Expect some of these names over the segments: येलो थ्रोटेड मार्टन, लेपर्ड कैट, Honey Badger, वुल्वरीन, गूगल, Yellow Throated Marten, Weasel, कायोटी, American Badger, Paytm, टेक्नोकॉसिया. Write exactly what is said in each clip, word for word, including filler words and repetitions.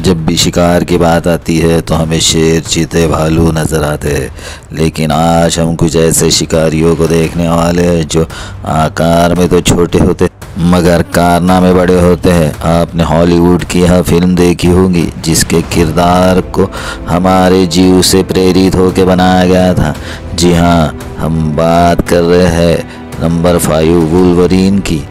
जब भी शिकार की बात आती है तो हमें शेर, चीते, भालू नज़र आते हैं, लेकिन आज हम कुछ ऐसे शिकारियों को देखने वाले हैं जो आकार में तो छोटे होते मगर कारनामे बड़े होते हैं। आपने हॉलीवुड की यह फिल्म देखी होगी जिसके किरदार को हमारे जीव से प्रेरित होकर बनाया गया था। जी हाँ, हम बात कर रहे हैं नंबर फाइव वुल्वरीन की।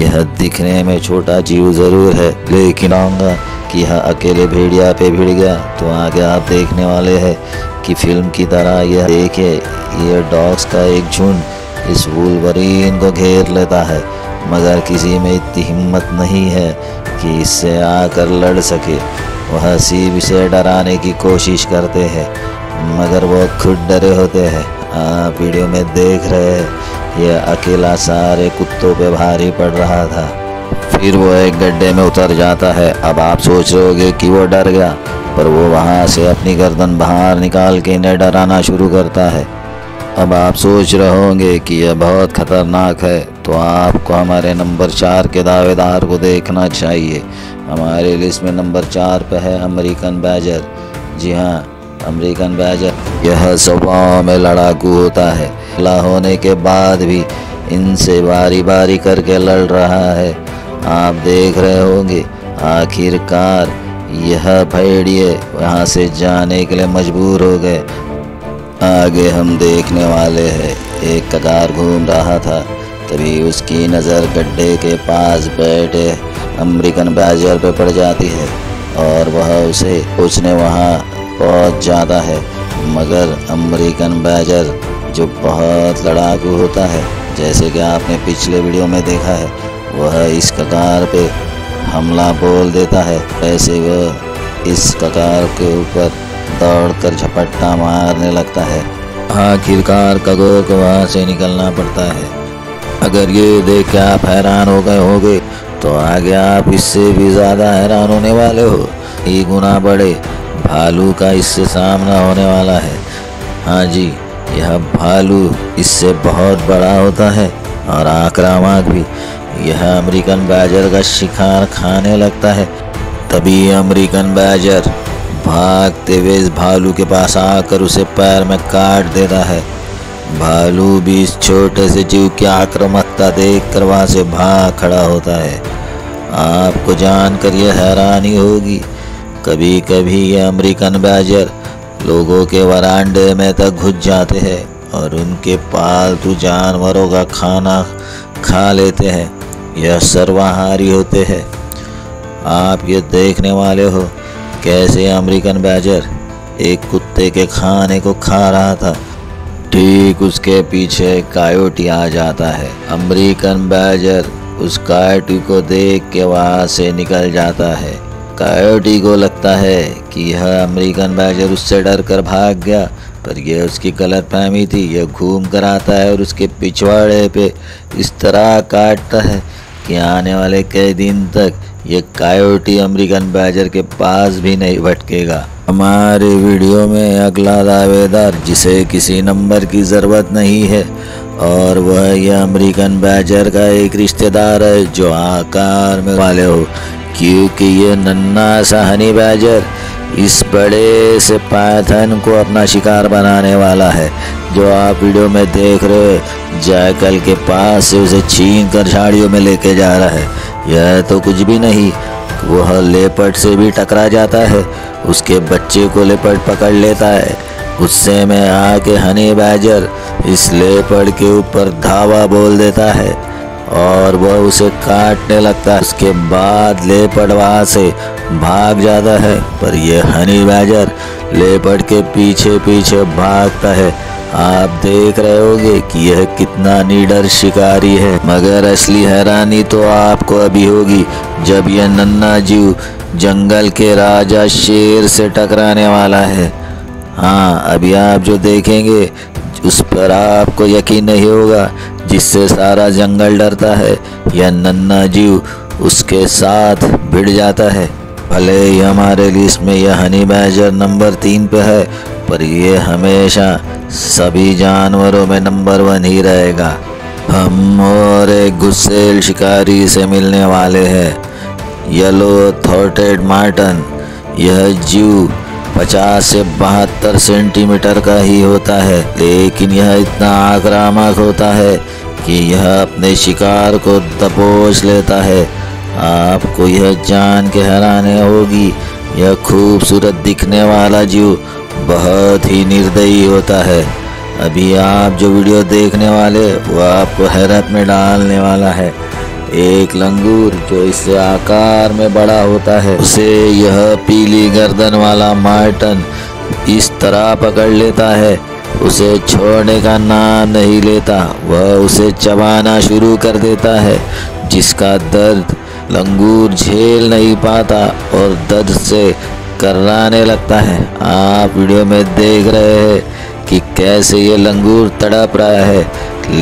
यह दिखने में छोटा जीव ज़रूर है, लेकिन आऊँगा कि यह अकेले भेड़िया पे भिड़ गया। तो आगे आप देखने वाले हैं कि फिल्म की तरह यह देखे यह डॉग्स का एक झुंड इस वुल्वरीन को घेर लेता है, मगर किसी में इतनी हिम्मत नहीं है कि इससे आकर लड़ सके। वह सीप से डराने की कोशिश करते हैं मगर वह खुद डरे होते हैं। आप वीडियो में देख रहे हैं यह अकेला सारे कुत्तों पे भारी पड़ रहा था। फिर वो एक गड्ढे में उतर जाता है। अब आप सोच रहे होंगे कि वो डर गया, पर वो वहाँ से अपनी गर्दन बाहर निकाल के इन्हें डराना शुरू करता है। अब आप सोच रहे होंगे कि यह बहुत ख़तरनाक है, तो आपको हमारे नंबर चार के दावेदार को देखना चाहिए। हमारे लिस्ट में नंबर चार पर है अमेरिकन बैजर। जी हाँ, अमेरिकन बैजर। यह स्वभाव में लड़ाकू होता है, हला होने के बाद भी इनसे बारी बारी करके लड़ रहा है। आप देख रहे होंगे आखिरकार यह भेड़िए वहाँ से जाने के लिए मजबूर हो गए। आगे हम देखने वाले हैं एक कगार घूम रहा था, तभी उसकी नज़र गड्ढे के पास बैठे अमेरिकन बैजर पे पड़ जाती है और वह उसे उसने वहाँ पहुँच जाता है। मगर अमेरिकन बैजर जो बहुत लड़ाकू होता है, जैसे कि आपने पिछले वीडियो में देखा है, वह इस कगार पे हमला बोल देता है। ऐसे वह इस कगार के ऊपर दौड़कर झपट्टा मारने लगता है। आखिरकार कगोर को वहाँ से निकलना पड़ता है। अगर ये देख के आप हैरान हो गए होंगे तो आगे आप इससे भी ज़्यादा हैरान होने वाले हो। ये गुना बड़े भालू का इससे सामना होने वाला है। हाँ जी, यह भालू इससे बहुत बड़ा होता है और आक्रामक भी। यह अमेरिकन बैजर का शिकार खाने लगता है। तभी अमेरिकन बैजर भागते हुए इस भालू के पास आकर उसे पैर में काट देता है। भालू भी इस छोटे से जीव की आक्रामकता देखकर वहाँ से भाग खड़ा होता है। आपको जानकर यह हैरानी होगी, कभी कभी यह अमेरिकन बैजर लोगों के वरांडे में तक घुस जाते हैं और उनके पालतू जानवरों का खाना खा लेते हैं। यह सर्वाहारी होते हैं। आप ये देखने वाले हो कैसे अमेरिकन बैजर एक कुत्ते के खाने को खा रहा था। ठीक उसके पीछे कायोटी आ जाता है। अमेरिकन बैजर उस कायोटी को देख के वहाँ से निकल जाता है। कायोटी को लगता है कि यह अमेरिकन बैजर उससे डर कर भाग गया, पर यह उसकी गलतफहमी थी। यह घूम कर आता है और उसके पिछवाड़े पे इस तरह काटता है कि आने वाले कई दिन तक यह कायोटी अमेरिकन बैजर के पास भी नहीं भटकेगा। हमारे वीडियो में अगला दावेदार जिसे किसी नंबर की ज़रूरत नहीं है, और वह यह अमेरिकन बैजर का एक रिश्तेदार है जो आकार में वाले हो, क्योंकि यह नन्ना सा हनी बैजर इस बड़े से पायथन को अपना शिकार बनाने वाला है। जो आप वीडियो में देख रहे हो जायकल के पास से उसे छीन कर झाड़ियों में लेके जा रहा है। यह तो कुछ भी नहीं, वह लेपर्ड से भी टकरा जाता है। उसके बच्चे को लेपर्ड पकड़ लेता है। गुस्से में आके हनी बैजर इस लेपर्ड के ऊपर धावा बोल देता है और वह उसे काटने लगता है। उसके बाद लेपर्ड वहाँ से भाग जाता है, पर यह हनी बैजर लेपर्ड के पीछे पीछे भागता है। आप देख रहे होंगे कि यह कितना निडर शिकारी है, मगर असली हैरानी तो आपको अभी होगी जब यह नन्हा जीव जंगल के राजा शेर से टकराने वाला है। हाँ, अभी आप जो देखेंगे उस पर आपको यकीन नहीं होगा, जिससे सारा जंगल डरता है। यह नन्हा जीव उसके साथ भिड़ जाता है। भले ही हमारे लिस्ट में यह हनी बैजर नंबर तीन पे है, पर यह हमेशा सभी जानवरों में नंबर वन ही रहेगा। हम और एक गुस्सेल शिकारी से मिलने वाले हैं, येलो थ्रोटेड मार्टन। यह जीव पचास से बहत्तर सेंटीमीटर का ही होता है, लेकिन यह इतना आक्रामक होता है कि यह अपने शिकार को दबोच लेता है। आपको यह जान के हैरानी होगी, यह खूबसूरत दिखने वाला जीव बहुत ही निर्दयी होता है। अभी आप जो वीडियो देखने वाले वो आपको हैरत में डालने वाला है। एक लंगूर जो इससे आकार में बड़ा होता है, उसे यह पीली गर्दन वाला मार्टन इस तरह पकड़ लेता है, उसे छोड़ने का नाम नहीं लेता। वह उसे चबाना शुरू कर देता है, जिसका दर्द लंगूर झेल नहीं पाता और दर्द से कराने लगता है। आप वीडियो में देख रहे हैं कि कैसे ये लंगूर तड़प रहा है,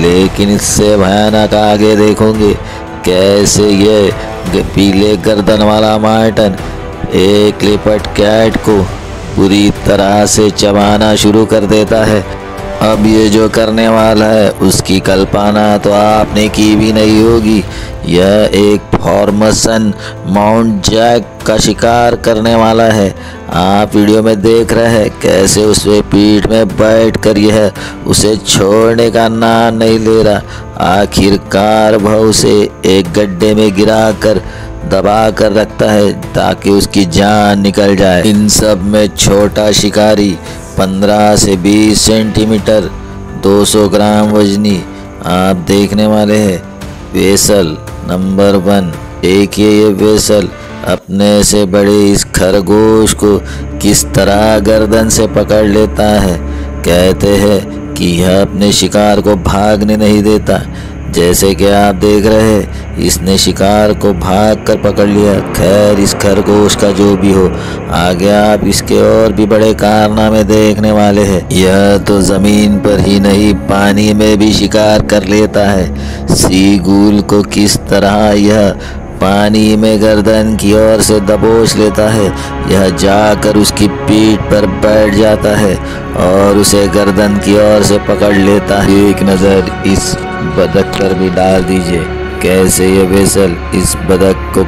लेकिन इससे भयानक आगे देखोगे कैसे ये पीले गर्दन वाला मार्टन एक लेपर्ड कैट को पूरी तरह से चबाना शुरू कर देता है। अब ये जो करने वाला है उसकी कल्पना तो आपने की भी नहीं होगी। यह एक फॉर्मसन माउंट जैक का शिकार करने वाला है। आप वीडियो में देख रहे हैं कैसे उसके पीठ में बैठ कर यह उसे छोड़ने का नाम नहीं ले रहा। आखिरकार वह उसे एक गड्ढे में गिरा कर दबा कर रखता है ताकि उसकी जान निकल जाए। इन सब में छोटा शिकारी पंद्रह से बीस सेंटीमीटर दो सौ ग्राम वजनी आप देखने वाले हैं। वेसल नंबर वन, देखिए ये वेसल अपने से बड़े इस खरगोश को किस तरह गर्दन से पकड़ लेता है। कहते हैं कि यह अपने शिकार को भागने नहीं देता। जैसे कि आप देख रहे हैं इसने शिकार को भाग कर पकड़ लिया। खैर इस खरगोश का जो भी हो, आगे आप इसके और भी बड़े कारनामे देखने वाले हैं। यह तो ज़मीन पर ही नहीं पानी में भी शिकार कर लेता है। सीगुल को किस तरह यह पानी में गर्दन की ओर से दबोच लेता है। यह जाकर उसकी पीठ पर बैठ जाता है और उसे गर्दन की ओर से पकड़ लेता है। एक नज़र इस बदक पर भी डाल दीजिए, कैसे ये वेसल इस बदक को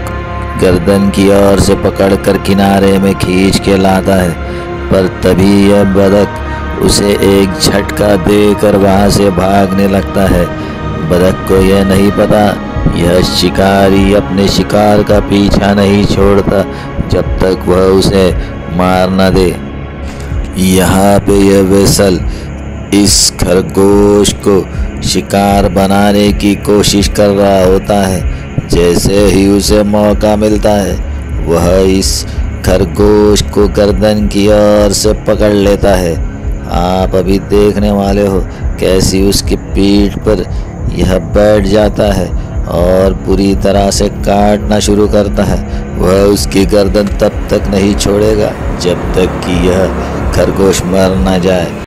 गर्दन की ओर से पकड़कर किनारे में खींच के लाता है, पर तभी यह बदक उसे एक झटका देकर वहाँ से भागने लगता है। बदक को यह नहीं पता यह शिकारी अपने शिकार का पीछा नहीं छोड़ता जब तक वह उसे मार न दे। यहाँ पे यह वेसल इस खरगोश को शिकार बनाने की कोशिश कर रहा होता है। जैसे ही उसे मौका मिलता है वह इस खरगोश को गर्दन की ओर से पकड़ लेता है। आप अभी देखने वाले हो कैसी उसकी पीठ पर यह बैठ जाता है और पूरी तरह से काटना शुरू करता है। वह उसकी गर्दन तब तक नहीं छोड़ेगा जब तक कि यह खरगोश मर ना जाए।